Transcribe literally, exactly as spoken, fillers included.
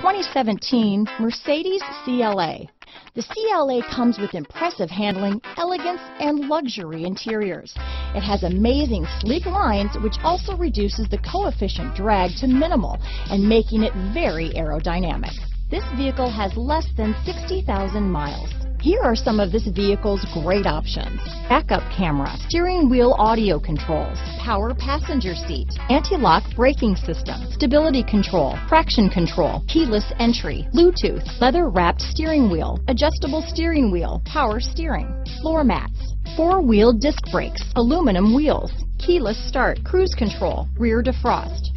twenty seventeen Mercedes C L A. The C L A comes with impressive handling, elegance, and luxury interiors. It has amazing sleek lines, which also reduces the coefficient drag to minimal and making it very aerodynamic. This vehicle has less than sixty thousand miles. Here are some of this vehicle's great options: backup camera, steering wheel audio controls, power passenger seat, anti-lock braking system, stability control, traction control, keyless entry, Bluetooth, leather-wrapped steering wheel, adjustable steering wheel, power steering, floor mats, four-wheel disc brakes, aluminum wheels, keyless start, cruise control, rear defrost,